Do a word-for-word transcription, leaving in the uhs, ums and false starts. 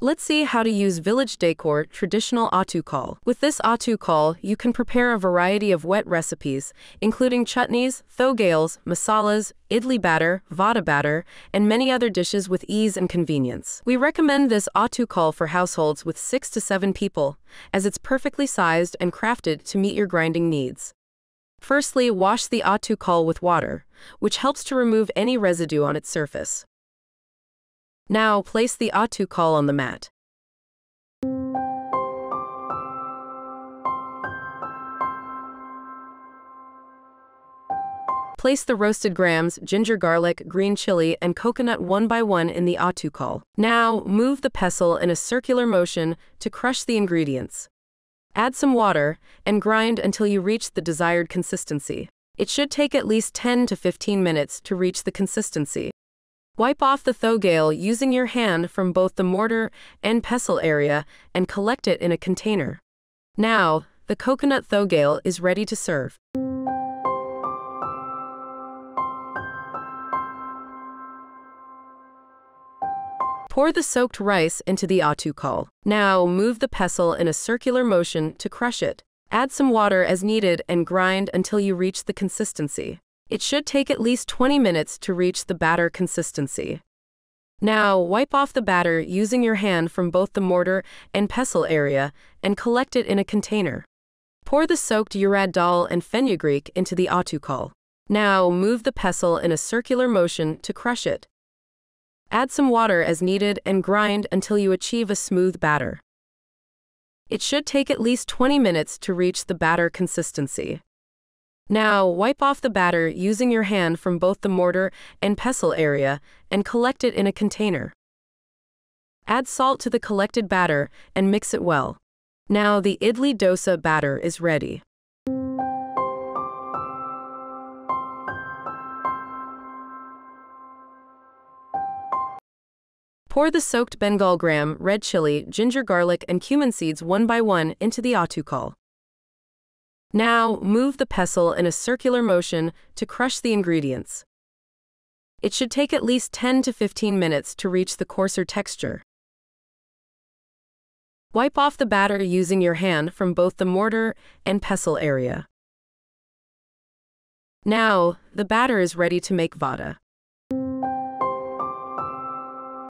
Let's see how to use Village Decor Traditional Attukal. With this Attukal, you can prepare a variety of wet recipes, including chutneys, thogayals, masalas, idli batter, vada batter, and many other dishes with ease and convenience. We recommend this Attukal for households with six to seven people, as it's perfectly sized and crafted to meet your grinding needs. Firstly, wash the Attukal with water, which helps to remove any residue on its surface. Now, place the Attukal on the mat. Place the roasted grams, ginger garlic, green chili, and coconut one by one in the Attukal. Now, move the pestle in a circular motion to crush the ingredients. Add some water and grind until you reach the desired consistency. It should take at least ten to fifteen minutes to reach the consistency. Wipe off the thogayal using your hand from both the mortar and pestle area and collect it in a container. Now, the coconut thogayal is ready to serve. Pour the soaked rice into the Attukal. Now, move the pestle in a circular motion to crush it. Add some water as needed and grind until you reach the consistency. It should take at least twenty minutes to reach the batter consistency. Now, wipe off the batter using your hand from both the mortar and pestle area and collect it in a container. Pour the soaked urad dal and fenugreek into the Attukal. Now, move the pestle in a circular motion to crush it. Add some water as needed and grind until you achieve a smooth batter. It should take at least twenty minutes to reach the batter consistency. Now, wipe off the batter using your hand from both the mortar and pestle area and collect it in a container. Add salt to the collected batter and mix it well. Now, the idli dosa batter is ready. Pour the soaked Bengal gram, red chili, ginger garlic, and cumin seeds one by one into the Attukal. Now, move the pestle in a circular motion to crush the ingredients. It should take at least ten to fifteen minutes to reach the coarser texture. Wipe off the batter using your hand from both the mortar and pestle area. Now, the batter is ready to make vada.